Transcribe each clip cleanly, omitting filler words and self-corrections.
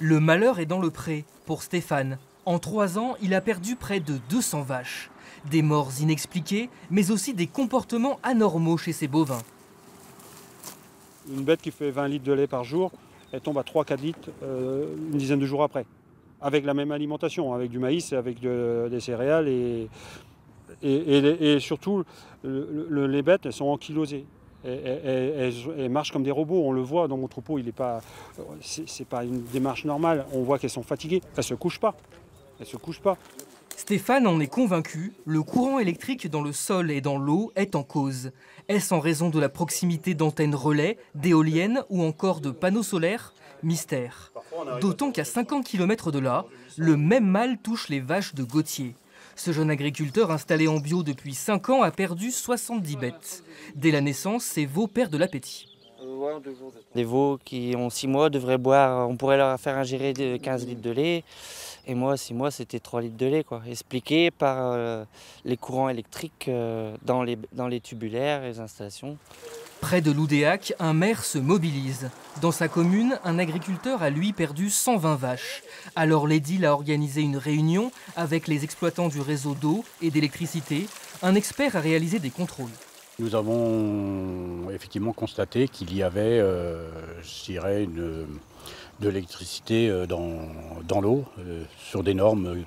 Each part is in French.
Le malheur est dans le pré pour Stéphane. En 3 ans, il a perdu près de 200 vaches. Des morts inexpliquées, mais aussi des comportements anormaux chez ces bovins. Une bête qui fait 20 litres de lait par jour, elle tombe à 3-4 litres une dizaine de jours après. Avec la même alimentation, avec du maïs, avec des céréales et surtout les bêtes, elles sont ankylosées. Elles marchent comme des robots, on le voit dans mon troupeau, c'est pas une démarche normale, on voit qu'elles sont fatiguées, elles se couchent pas. Stéphane en est convaincu, le courant électrique dans le sol et dans l'eau est en cause. Est-ce en raison de la proximité d'antennes relais, d'éoliennes ou encore de panneaux solaires? Mystère. D'autant qu'à 50 km de là, le même mal touche les vaches de Gauthier. Ce jeune agriculteur installé en bio depuis 5 ans a perdu 70 bêtes. Dès la naissance, ses veaux perdent de l'appétit. Des veaux qui ont 6 mois devraient boire, on pourrait leur faire ingérer 15 litres de lait. Et moi, 6 mois, c'était 3 litres de lait, quoi. Expliqué par les courants électriques dans les tubulaires et les installations. Près de Loudéac, un maire se mobilise. Dans sa commune, un agriculteur a lui perdu 120 vaches. Alors l'édile a organisé une réunion avec les exploitants du réseau d'eau et d'électricité. Un expert a réalisé des contrôles. Nous avons effectivement constaté qu'il y avait, je dirais, de l'électricité dans l'eau, sur des normes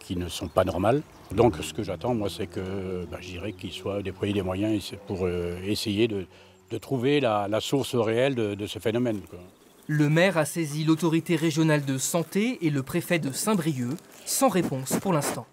qui ne sont pas normales. Donc ce que j'attends, moi, c'est que, je dirais, qu'il soit déployé des moyens pour essayer de trouver la source réelle de ce phénomène, quoi. Le maire a saisi l'autorité régionale de santé et le préfet de Saint-Brieuc, sans réponse pour l'instant.